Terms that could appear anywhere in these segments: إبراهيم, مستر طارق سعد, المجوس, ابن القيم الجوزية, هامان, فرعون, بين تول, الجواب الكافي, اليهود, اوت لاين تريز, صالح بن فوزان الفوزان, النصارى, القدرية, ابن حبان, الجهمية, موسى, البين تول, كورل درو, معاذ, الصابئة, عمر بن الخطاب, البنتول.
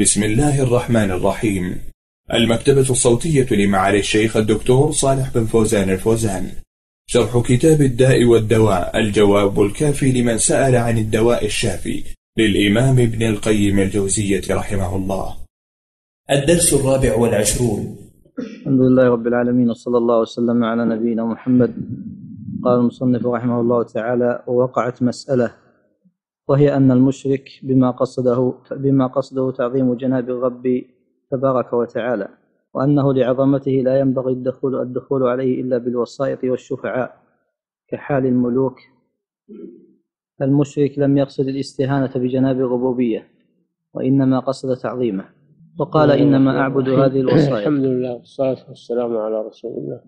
بسم الله الرحمن الرحيم. المكتبة الصوتية لمعالي الشيخ الدكتور صالح بن فوزان الفوزان، شرح كتاب الداء والدواء، الجواب الكافي لمن سأل عن الدواء الشافي للإمام ابن القيم الجوزية رحمه الله. الدرس 24. الحمد لله رب العالمين، وصلى الله وسلم على نبينا محمد. قال المصنف رحمه الله تعالى: ووقعت مسألة، وهي أن المشرك بما قصده تعظيم جناب الرب تبارك وتعالى، وأنه لعظمته لا ينبغي الدخول عليه إلا بالوسائط والشفعاء كحال الملوك. المشرك لم يقصد الاستهانة بجناب الربوبية، وإنما قصد تعظيمه، وقال: إنما أعبد هذه الوسائط. الحمد لله والصلاة والسلام على رسول الله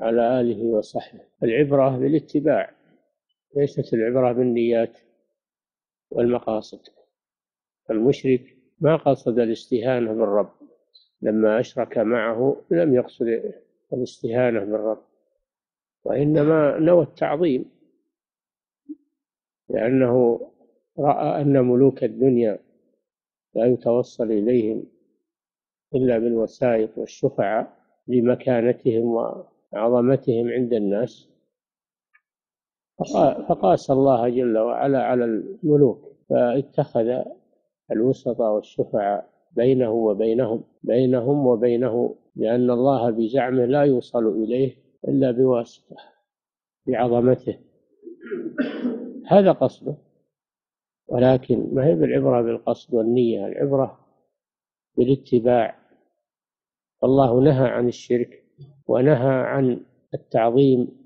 على آله وصحبه. العبرة بالاتباع، ليست العبرة بالنيات والمقاصد. المشرك ما قصد الاستهانة بالرب، لما أشرك معه لم يقصد الاستهانة بالرب، وإنما نوى التعظيم، لأنه رأى أن ملوك الدنيا لا يتوصل إليهم إلا بالوسائط والشفعة لمكانتهم وعظمتهم عند الناس، فقاس الله جل وعلا على الملوك، فاتخذ الوسطى والشفعاء بينهم وبينه، لأن الله بزعمه لا يوصل إليه إلا بواسطة بعظمته. هذا قصده، ولكن ما هي بالعبرة بالقصد والنية، العبرة بالاتباع. الله نهى عن الشرك ونهى عن التعظيم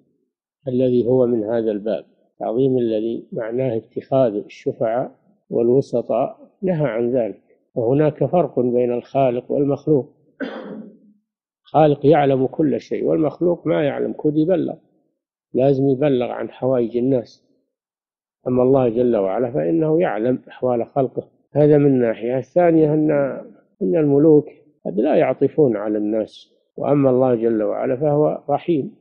الذي هو من هذا الباب، تعظيم الذي معناه اتخاذ الشفعاء والوسطاء، نهى عن ذلك. وهناك فرق بين الخالق والمخلوق، خالق يعلم كل شيء، والمخلوق ما يعلم، كود يبلغ، لازم يبلغ عن حوائج الناس. أما الله جل وعلا فإنه يعلم أحوال خلقه، هذا من ناحية. الثانية أن الملوك قد لا يعطفون على الناس، وأما الله جل وعلا فهو رحيم،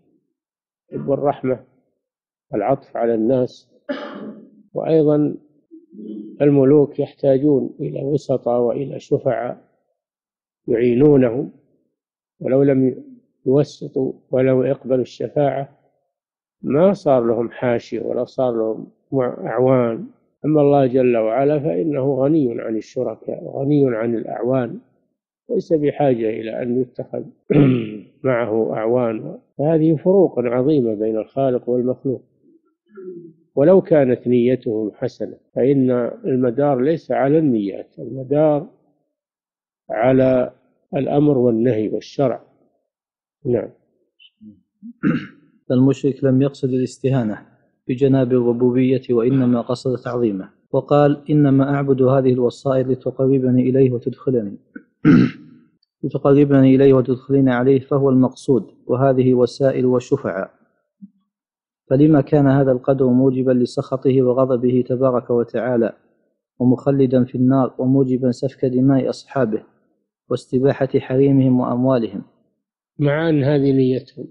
يحب الرحمة والعطف على الناس. وأيضا الملوك يحتاجون إلى وسطاء وإلى شفعاء يعينونهم، ولو لم يوسطوا ولو يقبلوا الشفاعة ما صار لهم حاشي ولا صار لهم أعوان. أما الله جل وعلا فإنه غني عن الشركاء وغني عن الأعوان، ليس بحاجة إلى أن يتخذ معه أعوان. فهذه فروق عظيمة بين الخالق والمخلوق. ولو كانت نيتهم حسنة، فإن المدار ليس على النيات، المدار على الأمر والنهي والشرع. نعم. المشرك لم يقصد الاستهانة بجناب الربوبية، وإنما قصد تعظيمه، وقال: إنما أعبد هذه الوسائط لتقربني إليه وتدخلني عليه، فهو المقصود، وهذه وسائل وشفعاء. فلما كان هذا القدر موجبا لسخطه وغضبه تبارك وتعالى، ومخلدا في النار، وموجبا سفك دماء أصحابه واستباحة حريمهم وأموالهم، مع أن هذه نيتهم.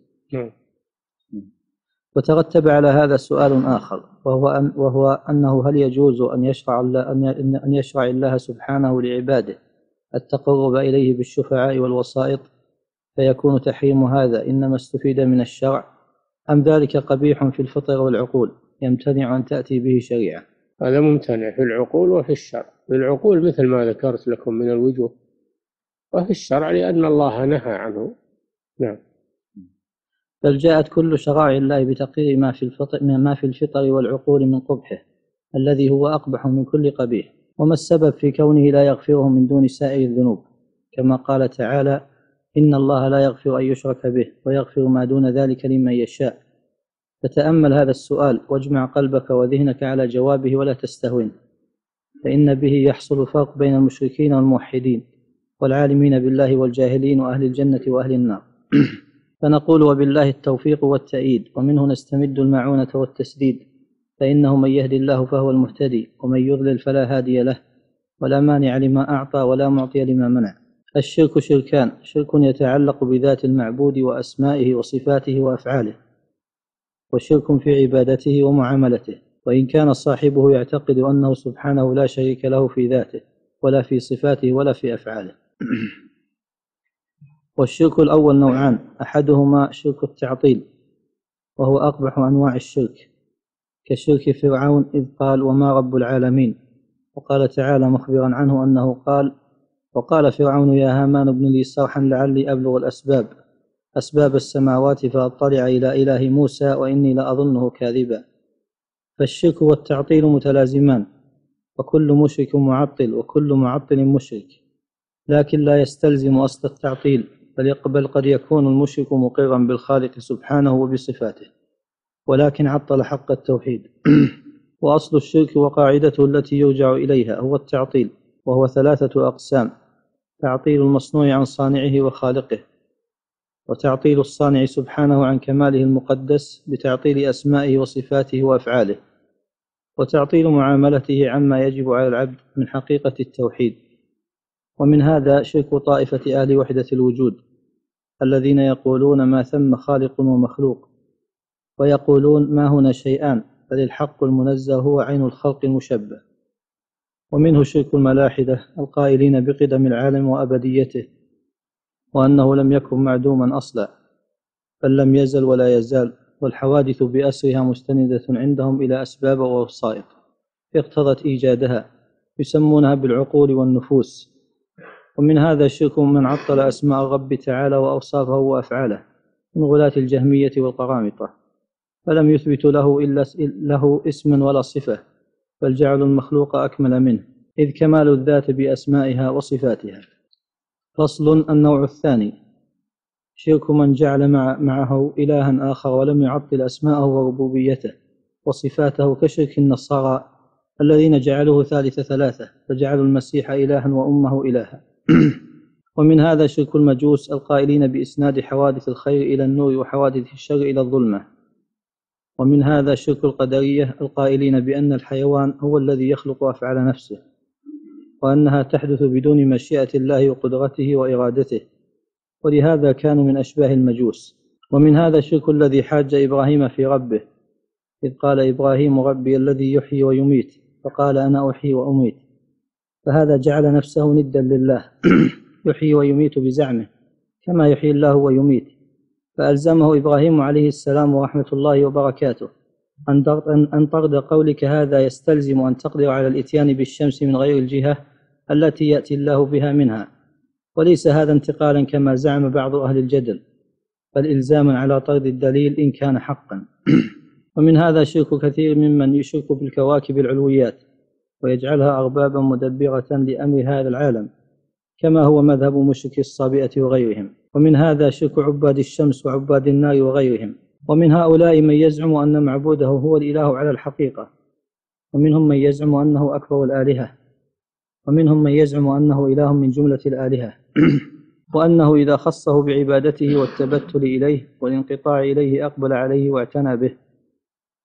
وترتب على هذا سؤال آخر، وهو أنه هل يجوز أن يشرع الله سبحانه لعباده التقرب إليه بالشفعاء والوسائط، فيكون تحريم هذا إنما استفيد من الشرع، أم ذلك قبيح في الفطر والعقول يمتنع أن تأتي به شريعة؟ هذا ممتنع في العقول وفي الشرع. في العقول مثل ما ذكرت لكم من الوجوه، وفي الشرع لأن الله نهى عنه. نعم. بل جاءت كل شرائع الله بتقرير ما في الفطر والعقول من قبحه، الذي هو أقبح من كل قبيح. وما السبب في كونه لا يغفره من دون سائر الذنوب، كما قال تعالى: إن الله لا يغفر أن يشرك به ويغفر ما دون ذلك لمن يشاء. فتأمل هذا السؤال، واجمع قلبك وذهنك على جوابه ولا تستهونه، فإن به يحصل فرق بين المشركين والموحدين، والعالمين بالله والجاهلين، وأهل الجنة وأهل النار. فنقول: وبالله التوفيق والتأييد، ومنه نستمد المعونة والتسديد، فإنه من يهدي الله فهو المهتدي، ومن يضلل فلا هادي له، ولا مانع لما أعطى ولا معطي لما منع. الشرك شركان: شرك يتعلق بذات المعبود وأسمائه وصفاته وأفعاله، وشرك في عبادته ومعاملته، وإن كان صاحبه يعتقد أنه سبحانه لا شريك له في ذاته ولا في صفاته ولا في أفعاله. والشرك الأول نوعان، أحدهما شرك التعطيل وهو أقبح أنواع الشرك كشرك فرعون إذ قال وما رب العالمين، وقال تعالى مخبرا عنه أنه قال وقال فرعون يا هامان ابن لي صرحا لعلي أبلغ الأسباب أسباب السماوات فأطلع إلى إله موسى وإني لأظنه كاذبا. فالشرك والتعطيل متلازمان، وكل مشرك معطل وكل معطل مشرك، لكن لا يستلزم أصل التعطيل، بل قد يكون المشرك مقرا بالخالق سبحانه وبصفاته ولكن عطل حق التوحيد. وأصل الشرك وقاعدته التي يرجع إليها هو التعطيل، وهو ثلاثة أقسام: تعطيل المصنوع عن صانعه وخالقه، وتعطيل الصانع سبحانه عن كماله المقدس بتعطيل أسمائه وصفاته وأفعاله، وتعطيل معاملته عما يجب على العبد من حقيقة التوحيد. ومن هذا شرك طائفة أهل وحدة الوجود الذين يقولون ما ثم خالق ومخلوق، ويقولون ما هنا شيئان، بل الحق المنزه هو عين الخلق المشبه. ومنه شرك الملاحدة القائلين بقدم العالم وأبديته وأنه لم يكن معدوما أصلا بل لم يزل ولا يزال، والحوادث بأسرها مستندة عندهم إلى أسباب ووسائط اقتضت إيجادها، يسمونها بالعقول والنفوس. ومن هذا شرك من عطل أسماء الرب تعالى وأوصافه وأفعاله من غلاة الجهمية والقرامطة، فلم يثبت له اسما ولا صفة، بل جعلوا المخلوق أكمل منه، إذ كمال الذات بأسمائها وصفاتها. فصل: النوع الثاني شرك من جعل معه إلها آخر ولم يعطل أسماءه وربوبيته وصفاته، كشرك النصارى الذين جعلوه ثالث ثلاثة، فجعلوا المسيح إلها وأمه إلها. ومن هذا شرك المجوس القائلين بإسناد حوادث الخير إلى النور وحوادث الشر إلى الظلمة. ومن هذا شرك القدرية القائلين بأن الحيوان هو الذي يخلق أفعال نفسه، وأنها تحدث بدون مشيئة الله وقدرته وإرادته، ولهذا كانوا من أشباه المجوس. ومن هذا شرك الذي حاج إبراهيم في ربه، إذ قال إبراهيم ربي الذي يحيي ويميت، فقال أنا أحيي وأميت، فهذا جعل نفسه ندا لله يحيي ويميت بزعمه كما يحيي الله ويميت، فألزمه إبراهيم عليه السلام ورحمة الله وبركاته أن طرد قولك هذا يستلزم أن تقدر على الإتيان بالشمس من غير الجهة التي يأتي الله بها منها، وليس هذا انتقالا كما زعم بعض أهل الجدل، بل إلزاما على طرد الدليل إن كان حقا. ومن هذا شرك كثير ممن يشرك بالكواكب العلويات ويجعلها أربابا مدبرة لأمر هذا العالم، كما هو مذهب مشرك الصابئة وغيرهم. ومن هذا شرك عباد الشمس وعباد النار وغيرهم. ومن هؤلاء من يزعم أن معبوده هو الإله على الحقيقة، ومنهم من يزعم أنه أكبر الآلهة، ومنهم من يزعم أنه إله من جملة الآلهة، وأنه إذا خصه بعبادته والتبتل إليه والانقطاع إليه أقبل عليه واعتنى به.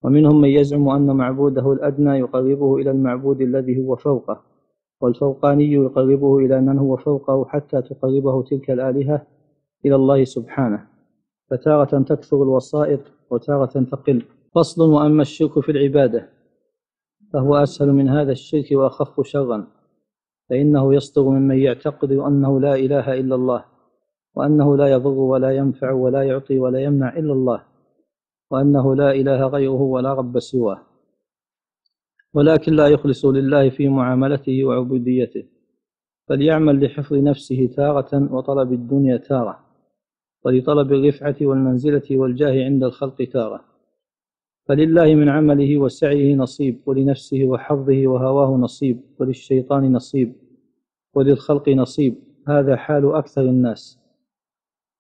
ومنهم من يزعم أن معبوده الأدنى يقربه إلى المعبود الذي هو فوقه، والفوقاني يقربه إلى من هو فوقه حتى تقربه تلك الآلهة إلى الله سبحانه، فتارة تكثر الوسائط وتارة تقل. فصل: وأما الشرك في العبادة فهو أسهل من هذا الشرك وأخف شرا، فإنه يصدر ممن يعتقد أنه لا إله إلا الله، وأنه لا يضر ولا ينفع ولا يعطي ولا يمنع إلا الله، وأنه لا إله غيره ولا رب سواه، ولكن لا يخلص لله في معاملته وعبوديته، بل يعمل لحفظ نفسه تارة وطلب الدنيا تارة، ولطلب الرفعة والمنزلة والجاه عند الخلق تارة، فلله من عمله وسعيه نصيب، ولنفسه وحظه وهواه نصيب، وللشيطان نصيب، وللخلق نصيب. هذا حال أكثر الناس،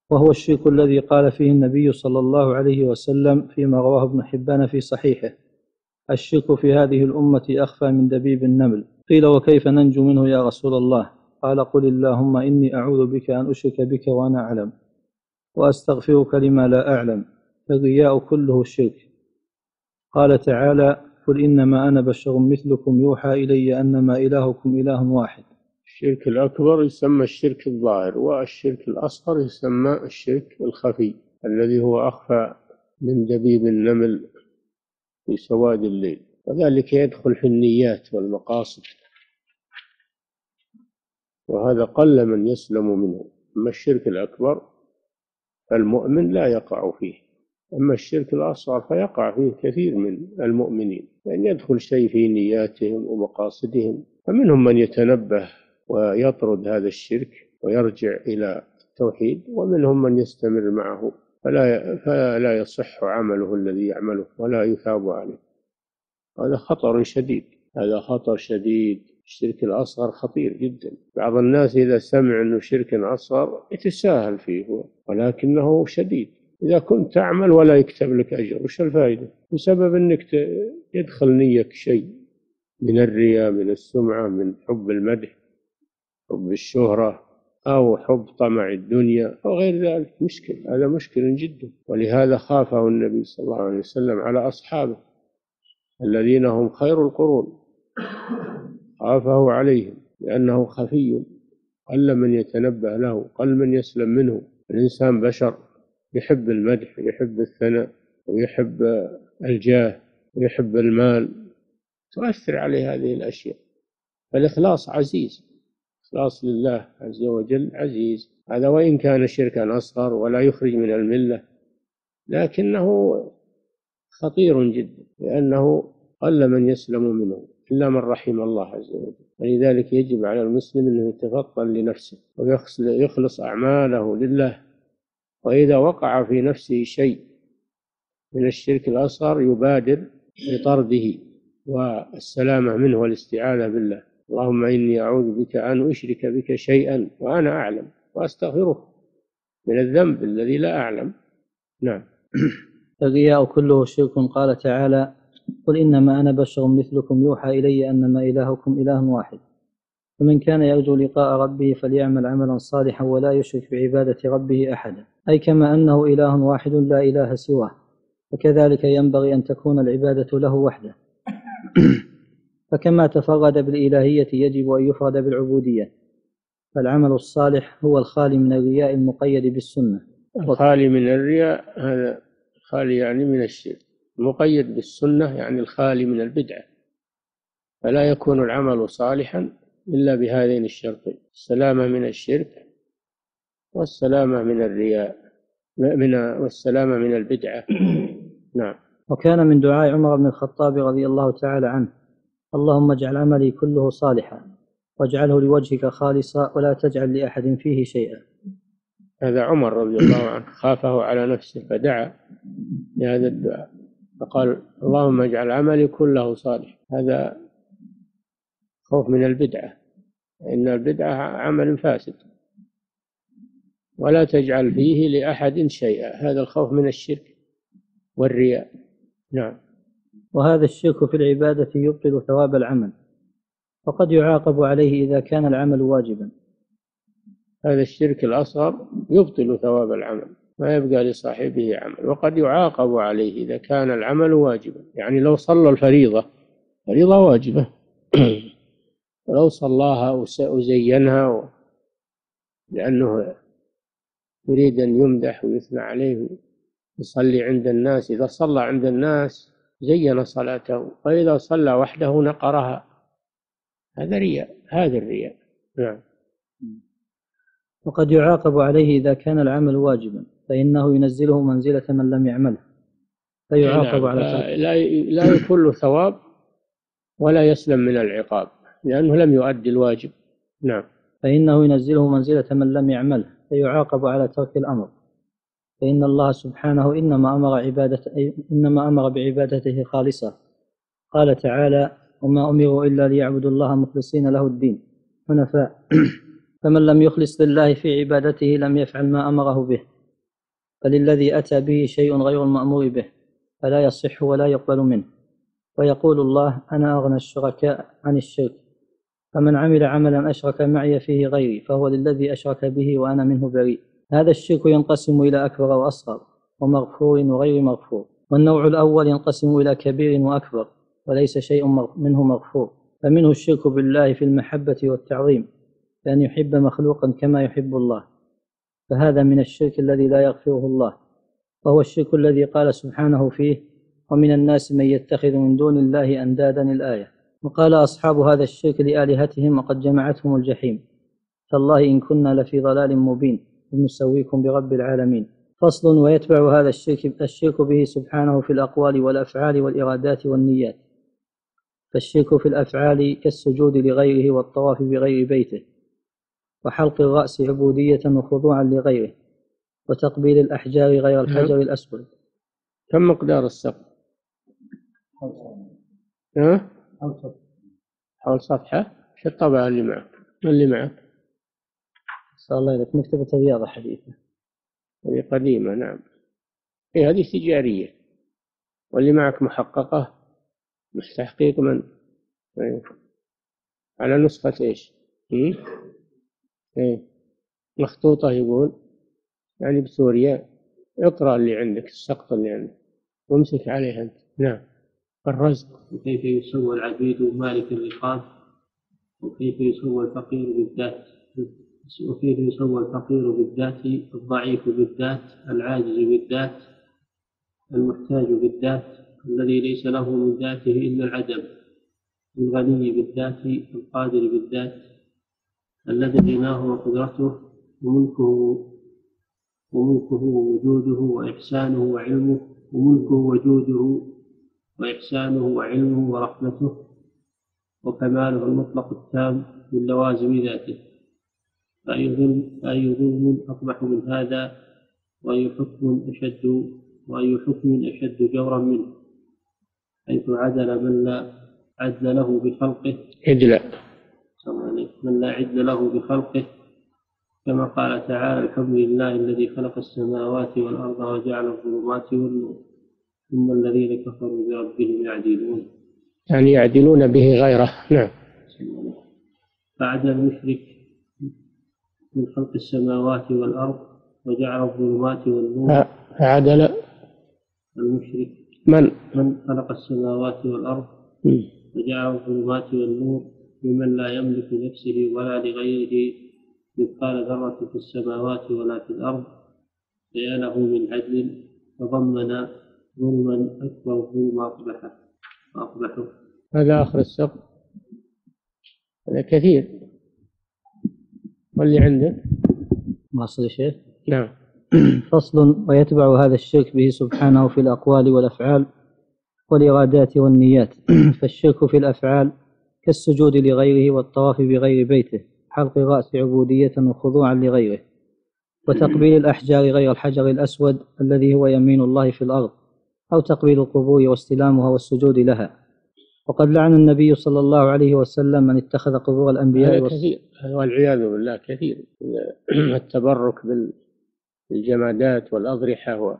وهو الشرك الذي قال فيه النبي صلى الله عليه وسلم فيما رواه ابن حبان في صحيحه: الشرك في هذه الأمة أخفى من دبيب النمل. قيل وكيف ننجو منه يا رسول الله؟ قال قل اللهم إني أعوذ بك أن أشرك بك وأنا أعلم، وأستغفرك لما لا أعلم، فالرياء كله شرك. قال تعالى قل إنما أنا بشر مثلكم يوحى إلي أنما إلهكم إله واحد. الشرك الأكبر يسمى الشرك الظاهر، والشرك الأصغر يسمى الشرك الخفي الذي هو أخفى من دبيب النمل في سواد الليل، وذلك يدخل في النيات والمقاصد وهذا قل من يسلم منه. أما الشرك الأكبر المؤمن لا يقع فيه، أما الشرك الأصغر فيقع فيه كثير من المؤمنين، لأن يدخل شيء في نياتهم ومقاصدهم. فمنهم من يتنبه ويطرد هذا الشرك ويرجع إلى التوحيد، ومنهم من يستمر معه فلا يصح عمله الذي يعمله ولا يثاب عليه. هذا خطر شديد، هذا خطر شديد. الشرك الأصغر خطير جدا. بعض الناس إذا سمع أنه شرك أصغر يتساهل فيه، ولكنه شديد. إذا كنت تعمل ولا يكتب لك أجر، وش الفائدة؟ بسبب أنك يدخل نيك شيء من الرياء، من السمعة، من حب المدح، حب الشهرة، أو حب طمع الدنيا، أو غير ذلك. مشكل، هذا مشكل جدا. ولهذا خافه النبي صلى الله عليه وسلم على أصحابه الذين هم خير القرون، خافه عليهم لأنه خفي، قل من يتنبه له، قل من يسلم منه. الإنسان بشر، يحب المدح، يحب الثناء، ويحب الجاه، ويحب المال، تؤثر عليه هذه الأشياء. فالإخلاص عزيز، الإخلاص لله عز وجل عزيز. هذا وإن كان شركا أصغر ولا يخرج من الملة، لكنه خطير جدا، لأنه قل من يسلم منه إلا من رحم الله عز وجل. ولذلك يجب على المسلم أنه يتفطن لنفسه ويخلص أعماله لله. وإذا وقع في نفسه شيء من الشرك الأصغر يبادر بطرده والسلامة منه والاستعاذة بالله. اللهم إني أعوذ بك أن أشرك بك شيئا وأنا أعلم، وأستغفرك من الذنب الذي لا أعلم. نعم. الرياء كله شرك، قال تعالى: قل إنما أنا بشر مثلكم يوحى إلي أنما إلهكم إله واحد فمن كان يرجو لقاء ربه فليعمل عملا صالحا ولا يشرك بعبادة ربه أحدا، أي كما أنه إله واحد لا إله سواه، وكذلك ينبغي أن تكون العبادة له وحده. فكما تفرد بالإلهية يجب أن يفرد بالعبودية، فالعمل الصالح هو الخالي من الرياء المقيد بالسنة. الخالي من الرياء، هذا خالي يعني من الشرك، المقيد بالسنة يعني الخالي من البدعة. فلا يكون العمل صالحا إلا بهذين الشرطين: السلامة من الشرك، والسلامة من الرياء، والسلامة من البدعة. نعم. وكان من دعاء عمر بن الخطاب رضي الله تعالى عنه: اللهم اجعل عملي كله صالحا واجعله لوجهك خالصا ولا تجعل لأحد فيه شيئا. هذا عمر رضي الله عنه خافه على نفسه فدعا بهذا الدعاء، فقال: اللهم اجعل عملي كله صالح. هذا خوف من البدعة، إن البدعة عمل فاسد، ولا تجعل فيه لأحد شيئا. هذا الخوف من الشرك والرياء. نعم. وهذا الشرك في العبادة يبطل ثواب العمل، فقد يعاقب عليه إذا كان العمل واجبا. هذا الشرك الأصغر يبطل ثواب العمل، ما يبقى لصاحبه عمل، وقد يعاقب عليه إذا كان العمل واجبا. يعني لو صلى الفريضة، فريضة واجبة، ولو صلاها وزينها لأنه يريد أن يمدح ويثنى عليه يصلي عند الناس، إذا صلى عند الناس زين صلاته، وإذا صلى وحده نقرها، هذا رياء، هذا الرياء. نعم. وقد يعاقب عليه إذا كان العمل واجبا، فإنه ينزله منزلة من لم يعمله، فيعاقب على ذلك. لا يكون له ثواب ولا يسلم من العقاب، لأنه لم يؤدي الواجب. نعم. فإنه ينزله منزلة من لم يعمله، فيعاقب على ترك الأمر، فإن الله سبحانه إنما أمر بعبادته خالصة. قال تعالى: وما أمروا إلا ليعبدوا الله مخلصين له الدين حنفاء فمن لم يخلص لله في عبادته لم يفعل ما أمره به، فللذي أتى به شيء غير المأمور به فلا يصح ولا يقبل منه. ويقول الله: أنا أغنى الشركاء عن الشرك، فمن عمل عملا أشرك معي فيه غيري فهو للذي أشرك به وأنا منه بريء. هذا الشرك ينقسم إلى أكبر وأصغر، ومغفور وغير مغفور. والنوع الأول ينقسم إلى كبير وأكبر، وليس شيء منه مغفور، فمنه الشرك بالله في المحبة والتعظيم، لأن يحب مخلوقا كما يحب الله، فهذا من الشرك الذي لا يغفره الله، وهو الشرك الذي قال سبحانه فيه: ومن الناس من يتخذ من دون الله أندادا، الآية. وقال أصحاب هذا الشرك لآلهتهم: وقد جمعتهم الجحيم، تالله إن كنا لفي ضلال مبين إذ نسويكم برب العالمين. فصل. ويتبع هذا الشرك به سبحانه في الأقوال والأفعال والإرادات والنيات. فالشرك في الأفعال كالسجود لغيره والطواف بغير بيته وحلق الرأس عبودية وخضوعا لغيره وتقبيل الأحجار غير الحجر الأسود. كم مقدار السقف؟ حول صفحة. شو الطبعة اللي معك؟ اللي معك؟ صلى الله عليك مكتبة رياضة حديثة. هذه قديمة. نعم. إيه هذه تجارية. واللي معك محققة. مش تحقيق من على نسخة إيش؟ إيه مخطوطة يقول يعني بسوريا. اقرأ اللي عندك السقط اللي عندك وامسك عليه أنت. نعم. الرزق. وكيف يسوى العبيد مالك الرقاب وكيف يسوى الفقير بالذات الضعيف بالذات العاجز بالذات المحتاج بالذات الذي ليس له من ذاته إلا العدم الغني بالذات القادر بالذات الذي غناه وقدرته وملكه ووجوده وإحسانه وعلمه ورحمته وكماله المطلق التام من لوازم ذاته. فأي ظلم أقبح من هذا وأي حكم أشد جورا منه حيث عدل من لا عدل له بخلقه كما قال تعالى الحمد لله الذي خلق السماوات والأرض وجعل الظلمات والنور ثم الذين كفروا بربهم يعدلون يعني يعدلون به غيره. نعم. فعدل المشرك من خلق السماوات والأرض وجعل الظلمات والنور. فعدل المشرك من خلق السماوات والأرض وجعل الظلمات والنور ممن لا يملك نفسه ولا لغيره مثقال ذرة في السماوات ولا في الأرض فياله من عدل فضمن ظلما أكبر ظلما أقبحه. هذا آخر السقف. هذا كثير. واللي عندك مصر شيخ. نعم. فصل. ويتبع هذا الشرك به سبحانه في الأقوال والأفعال والإرادات والنيات. فالشرك في الأفعال كالسجود لغيره والطواف بغير بيته حلق الرأس عبودية وخضوعا لغيره وتقبيل الأحجار غير الحجر الأسود الذي هو يمين الله في الأرض أو تقبيل القبور واستلامها والسجود لها. وقد لعن النبي صلى الله عليه وسلم من اتخذ قبور الأنبياء كثير والعياذ بالله كثير التبرك بالجمادات والأضرحة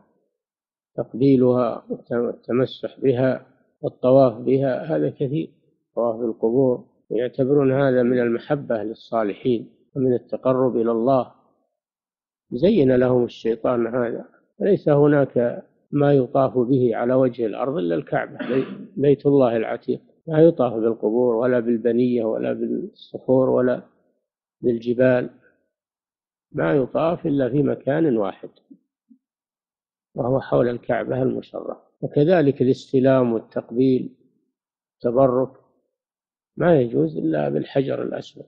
وتقبيلها والتمسح بها والطواف بها. هذا كثير. طواف القبور يعتبرون هذا من المحبة للصالحين ومن التقرب إلى الله. زين لهم الشيطان هذا. ليس هناك ما يطاف به على وجه الأرض إلا الكعبة بيت الله العتيق. لا يطاف بالقبور ولا بالبنية ولا بالصخور ولا بالجبال. ما يطاف إلا في مكان واحد وهو حول الكعبة المشرفة. وكذلك الاستلام والتقبيل والتبرك ما يجوز إلا بالحجر الأسود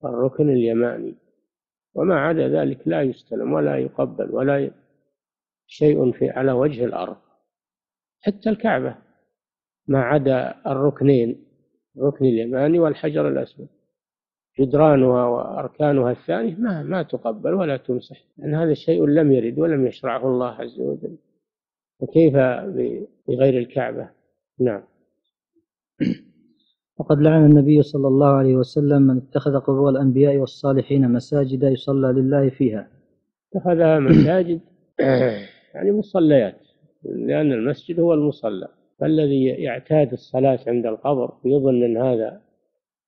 والركن اليماني وما عدا ذلك لا يستلم ولا يقبل ولا شيء في على وجه الأرض حتى الكعبة ما عدا الركنين الركن اليماني والحجر الأسود. جدرانها وأركانها الثانية ما تقبل ولا تمسح لأن هذا الشيء لم يرد ولم يشرعه الله عز وجل. وكيف بغير الكعبة؟ نعم. وقد لعن النبي صلى الله عليه وسلم من اتخذ قبور الأنبياء والصالحين مساجد يصلى لله فيها. اتخذها مساجد يعني مصليات لأن المسجد هو المصلى. فالذي يعتاد الصلاة عند القبر ويظن أن هذا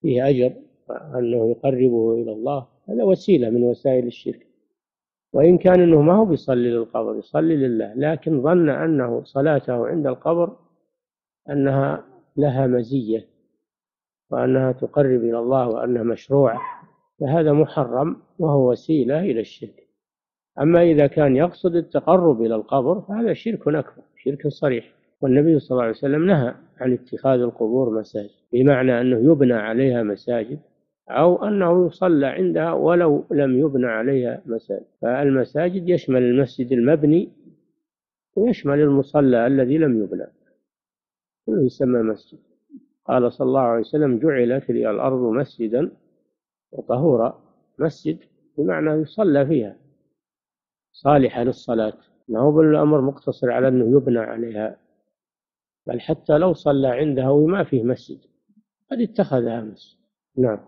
فيه أجر أنه يقربه إلى الله هذا وسيلة من وسائل الشرك. وإن كان أنه ما هو بيصلي للقبر يصلي لله لكن ظن أنه صلاته عند القبر أنها لها مزية وأنها تقرب إلى الله وأنها مشروعة. فهذا محرم وهو وسيلة إلى الشرك. أما إذا كان يقصد التقرب إلى القبر فهذا شرك أكبر شرك صريح. والنبي صلى الله عليه وسلم نهى عن اتخاذ القبور مساجد بمعنى أنه يبنى عليها مساجد أو أنه يصلى عندها ولو لم يبنى عليها مساجد. فالمساجد يشمل المسجد المبني ويشمل المصلى الذي لم يبنى، كله يسمى مسجد. قال صلى الله عليه وسلم: جعلت لي الأرض مسجدا وطهورا. مسجد بمعنى يصلى فيها، صالحة للصلاة، ما هو بالأمر مقتصر على أنه يبنى عليها، بل حتى لو صلى عندها وما فيه مسجد قد اتخذها مسجد. نعم.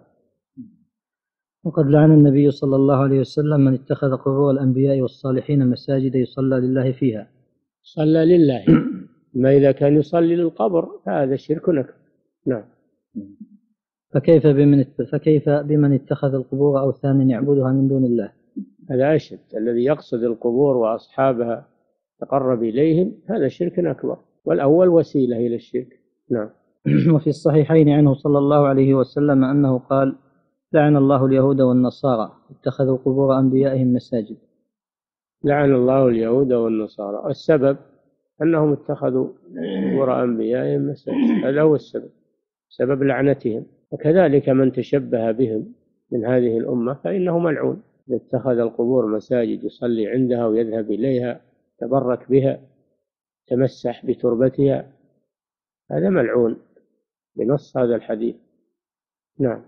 وقد لعن النبي صلى الله عليه وسلم من اتخذ قبور الأنبياء والصالحين مساجد يصلى لله فيها. صلى لله، ما إذا كان يصلي للقبر هذا شرك أكبر. نعم. فكيف بمن اتخذ القبور أوثانا يعبدها من دون الله؟ هذا أشد. الذي يقصد القبور وأصحابها تقرب إليهم هذا شرك أكبر، والأول وسيلة إلى الشرك. نعم. وفي الصحيحين عنه صلى الله عليه وسلم أنه قال: لعن الله اليهود والنصارى اتخذوا قبور أنبيائهم مساجد. لعن الله اليهود والنصارى، السبب أنهم اتخذوا قبور أنبيائهم مساجد، هذا هو السبب، سبب لعنتهم. وكذلك من تشبه بهم من هذه الأمة فإنه ملعون، اتخذ القبور مساجد يصلي عندها ويذهب إليها، تبرك بها، تمسح بتربتها، هذا ملعون بنص هذا الحديث. نعم.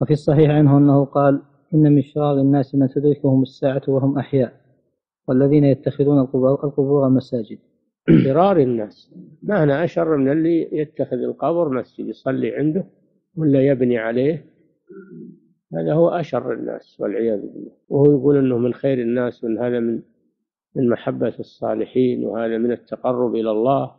وفي الصحيح عنه أنه قال: إن من شرار الناس من تدركهم الساعة وهم أحياء، والذين يتخذون القبور مساجد. شرار الناس، ما هنا أشر من اللي يتخذ القبر مسجد يصلي عنده ولا يبني عليه، هذا هو أشر الناس والعياذ بالله. وهو يقول أنه من خير الناس، وأن هذا من محبة الصالحين، وهذا من التقرب إلى الله،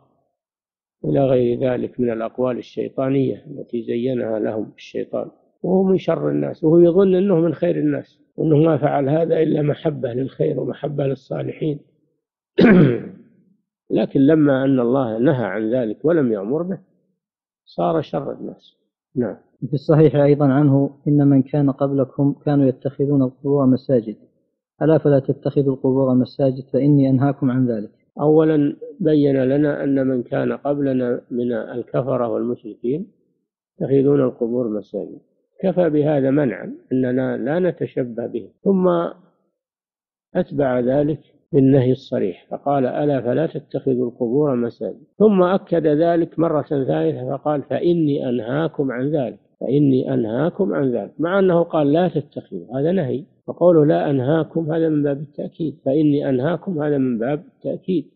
إلى غير ذلك من الأقوال الشيطانية التي زينها لهم الشيطان. وهو من شر الناس، وهو يظن أنه من خير الناس، وأنه ما فعل هذا إلا محبة للخير ومحبة للصالحين. لكن لما أن الله نهى عن ذلك ولم يأمر به صار شر الناس. نعم. في الصحيح أيضا عنه: إن من كان قبلكم كانوا يتخذون القبور مساجد، ألا فلا تتخذوا القبور مساجد فإني أنهاكم عن ذلك. أولا بين لنا أن من كان قبلنا من الكفرة والمشركين يتخذون القبور مساجد، كفى بهذا منعا أننا لا نتشبه به. ثم أتبع ذلك بالنهي الصريح فقال: ألا فلا تتخذوا القبور مساجد. ثم أكد ذلك مرة ثالثة فقال: فإني أنهاكم عن ذلك، فإني أنهاكم عن ذلك، مع أنه قال لا تتخذوا، هذا نهي. فقوله لا أنهاكم هذا من باب التأكيد، فإني أنهاكم هذا من باب التأكيد،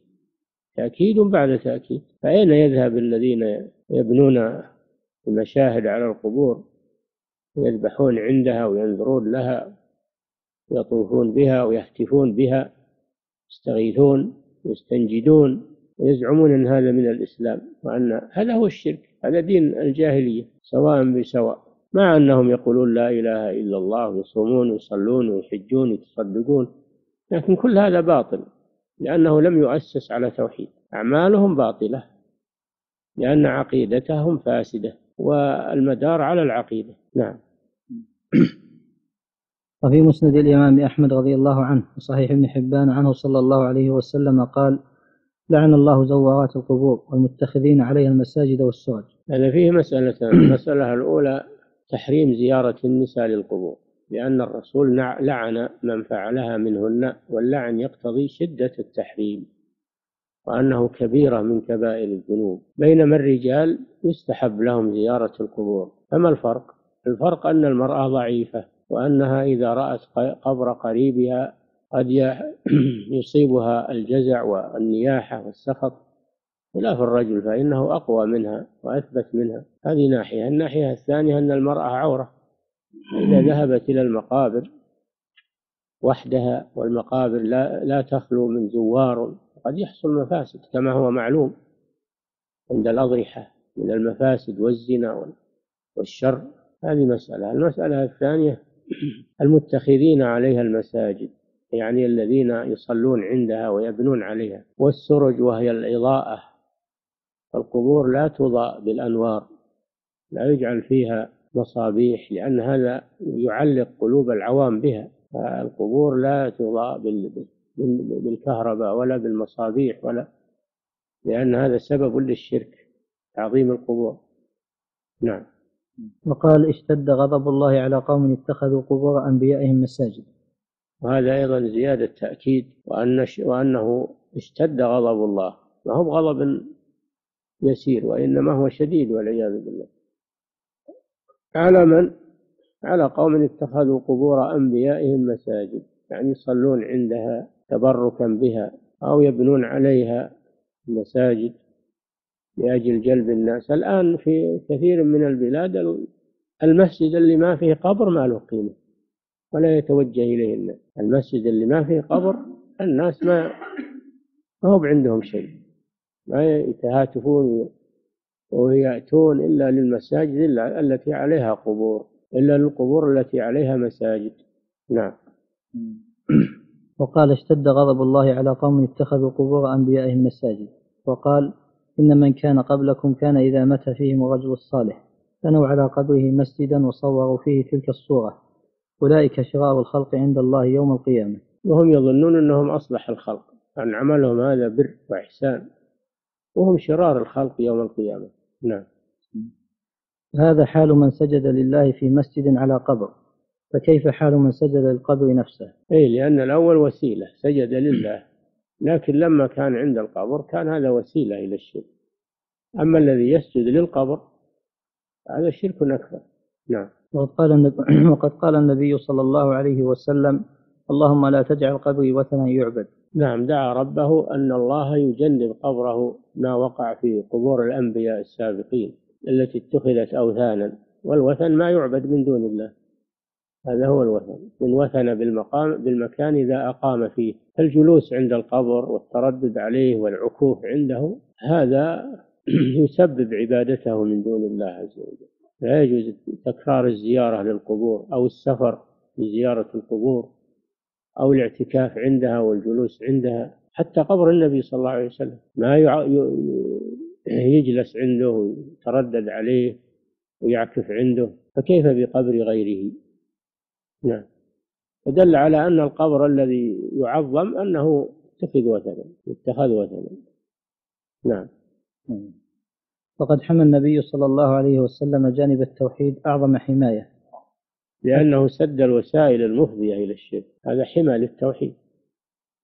تأكيد بعد تأكيد. فأين يذهب الذين يبنون المشاهد على القبور، يذبحون عندها وينذرون لها، يطوفون بها ويهتفون بها، يستغيثون ويستنجدون، ويزعمون أن هذا من الإسلام، وأن هذا هو الشرك، هذا دين الجاهلية سواء بسواء، مع أنهم يقولون لا إله إلا الله ويصومون ويصلون ويحجون ويتصدقون، لكن كل هذا باطل لأنه لم يؤسس على توحيد. أعمالهم باطلة لأن عقيدتهم فاسدة، والمدار على العقيدة. نعم. وفي مسند الإمام أحمد رضي الله عنه وصحيح ابن حبان عنه صلى الله عليه وسلم قال: لعن الله زوارات القبور والمتخذين عليها المساجد والسرج. هذا فيه مسألتان. المسألة الأولى تحريم زيارة النساء للقبور، لأن الرسول لعن من فعلها منهن، واللعن يقتضي شدة التحريم وأنه كبيرة من كبائر الذنوب، بينما الرجال يستحب لهم زيارة القبور. فما الفرق؟ الفرق أن المرأة ضعيفة، وأنها إذا رأت قبر قريبها قد يصيبها الجزع والنياحة والسخط، خلاف الرجل فإنه أقوى منها وأثبت منها. هذه ناحية. الناحية الثانية أن المرأة عورة، إذا ذهبت إلى المقابر وحدها، والمقابر لا تخلو من زوار، قد يحصل مفاسد كما هو معلوم عند الأضرحة من المفاسد والزنا والشر. هذه مسألة. المسألة الثانية المتخذين عليها المساجد، يعني الذين يصلون عندها ويبنون عليها، والسرج وهي الإضاءة، فالقبور لا تضاء بالأنوار، لا يجعل فيها مصابيح لأن هذا يعلق قلوب العوام بها. القبور لا تضاء بالكهرباء ولا بالمصابيح ولا، لأن هذا سبب للشرك، تعظيم القبور. نعم. وقال اشتد غضب الله على قوم اتخذوا قبور أنبيائهم مساجد. وهذا أيضا زيادة تأكيد، وأنه اشتد غضب الله، ما هو غضب يسير وإنما هو شديد والعياذ بالله. على من؟ على قوم اتخذوا قبور أنبيائهم مساجد، يعني يصلون عندها تبركا بها أو يبنون عليها مساجد لأجل جلب الناس. الآن في كثير من البلاد المسجد اللي ما فيه قبر ما له قيمة ولا يتوجه إليه الناس، المسجد اللي ما فيه قبر الناس ما هو عندهم شيء، ما يتهاتفون ويأتون إلا للمساجد التي عليها قبور، إلا للقبور التي عليها مساجد. نعم. وقال اشتد غضب الله على قوم اتخذوا قبور أنبيائهم مساجد، وقال إن من كان قبلكم كان إذا مات فيهم الرجل الصالح بنوا على قبره مسجدا وصوروا فيه تلك الصورة، أولئك شرار الخلق عند الله يوم القيامة. وهم يظنون أنهم أصلح الخلق، أن عملهم هذا بر وإحسان، وهم شرار الخلق يوم القيامة. نعم. هذا حال من سجد لله في مسجد على قبر، فكيف حال من سجد للقبر نفسه؟ أي لأن الأول وسيلة، سجد لله، لكن لما كان عند القبر كان هذا وسيلة إلى الشرك. أما الذي يسجد للقبر هذا شرك أكبر. نعم. وقد قال النبي صلى الله عليه وسلم اللهم لا تجعل قبري وثنا يعبد. نعم، دعا ربه أن الله يجنب قبره ما وقع في قبور الأنبياء السابقين التي اتخذت أوثانا، والوثن ما يعبد من دون الله، هذا هو الوثن، من وثن بالمكان إذا أقام فيه. الجلوس عند القبر والتردد عليه والعكوف عنده هذا يسبب عبادته من دون الله عز وجل. لا يجوز تكرار الزيارة للقبور أو السفر لزيارة القبور أو الاعتكاف عندها والجلوس عندها. حتى قبر النبي صلى الله عليه وسلم ما يجلس عنده ويتردد عليه ويعكف عنده، فكيف بقبر غيره؟ نعم. فدل على أن القبر الذي يعظم أنه اتخذ وثنا. نعم. وقد حمى النبي صلى الله عليه وسلم جانب التوحيد أعظم حماية، لأنه سد الوسائل المفضية إلى الشرك، هذا حمى للتوحيد.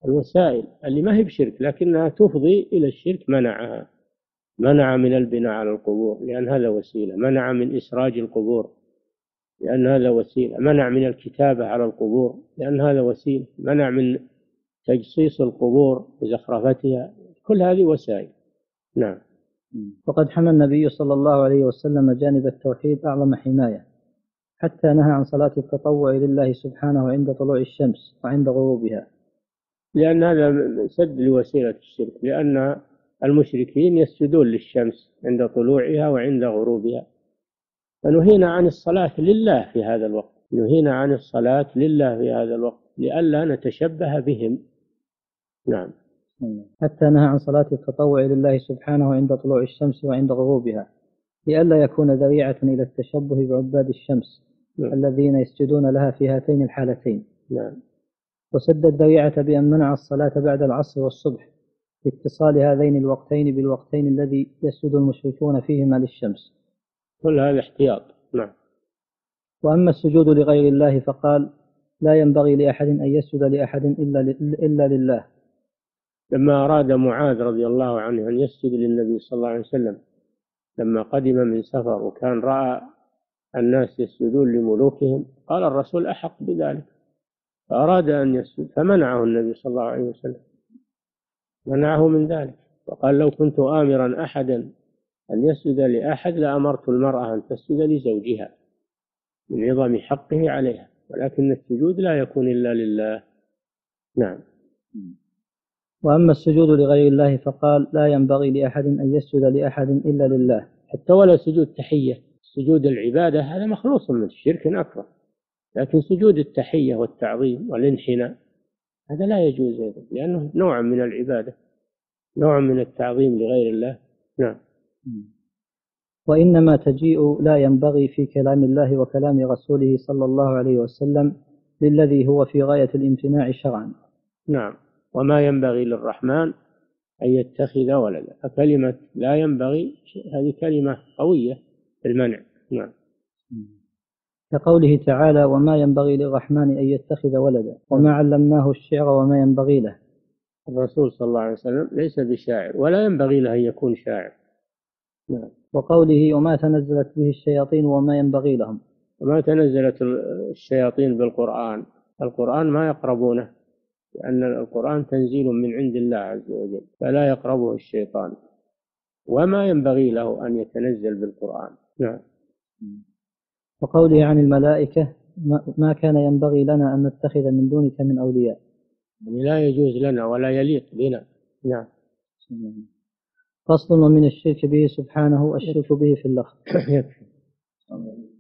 الوسائل اللي ما هي بشرك لكنها تفضي إلى الشرك منعها، منع من البناء على القبور لأن هذا وسيلة، منع من إسراج القبور لأن هذا وسيلة، منع من الكتابة على القبور لأن هذا وسيلة، منع من تجصيص القبور وزخرفتها، كل هذه وسائل. نعم. وقد حمى النبي صلى الله عليه وسلم جانب التوحيد أعظم حماية، حتى نهى عن صلاة التطوع لله سبحانه عند طلوع الشمس وعند غروبها، لأن هذا سد لوسيلة الشرك، لأن المشركين يسجدون للشمس عند طلوعها وعند غروبها، فنهينا عن الصلاة لله في هذا الوقت، نهينا عن الصلاة لله في هذا الوقت لئلا نتشبه بهم. نعم. حتى نهى عن صلاة التطوع لله سبحانه عند طلوع الشمس وعند غروبها لئلا يكون ذريعة إلى التشبه بعباد الشمس. نعم. الذين يسجدون لها في هاتين الحالتين. نعم. وسد الذريعة بأن منع الصلاة بعد العصر والصبح لاتصال هذين الوقتين بالوقتين الذي يسجد المشركون فيهما للشمس. كل هذا احتياط. نعم. وأما السجود لغير الله فقال لا ينبغي لأحد أن يسجد لأحد إلا لله. لما أراد معاذ رضي الله عنه أن يسجد للنبي صلى الله عليه وسلم لما قدم من سفر وكان رأى الناس يسجدون لملوكهم، قال الرسول أحق بذلك، فأراد أن يسجد فمنعه النبي صلى الله عليه وسلم، منعه من ذلك، وقال لو كنت آمرا أحدا أن يسجد لأحد لأمرت المرأة أن تسجد لزوجها من عظم حقه عليها، ولكن السجود لا يكون إلا لله. نعم. وأما السجود لغير الله فقال لا ينبغي لأحد أن يسجد لأحد إلا لله، حتى ولا سجود تحية. سجود العبادة هذا مخلوص من الشرك أكبر، لكن سجود التحية والتعظيم والانحناء هذا لا يجوز أيضا، لأنه نوع من العبادة، نوع من التعظيم لغير الله. نعم. وإنما تجيء لا ينبغي في كلام الله وكلام رسوله صلى الله عليه وسلم للذي هو في غاية الامتناع شرعا. نعم. وما ينبغي للرحمن أن يتخذ ولدا، فكلمة لا ينبغي هذه كلمة قوية بالمنع. نعم. كقوله تعالى: وما ينبغي للرحمن أن يتخذ ولدا وما علمناه الشعر وما ينبغي له. الرسول صلى الله عليه وسلم ليس بشاعر ولا ينبغي له أن يكون شاعر. نعم. وقوله: وما تنزلت به الشياطين وما ينبغي لهم. وما تنزلت الشياطين بالقرآن، القرآن ما يقربونه، لأن القرآن تنزيل من عند الله عز وجل فلا يقربه الشيطان، وما ينبغي له أن يتنزل بالقرآن. نعم. وقوله عن الملائكة: ما كان ينبغي لنا أن نتخذ من دونك من أولياء، يعني لا يجوز لنا ولا يليق بنا. نعم. فصل: ومن الشرك به سبحانه الشرك به في اللفظ.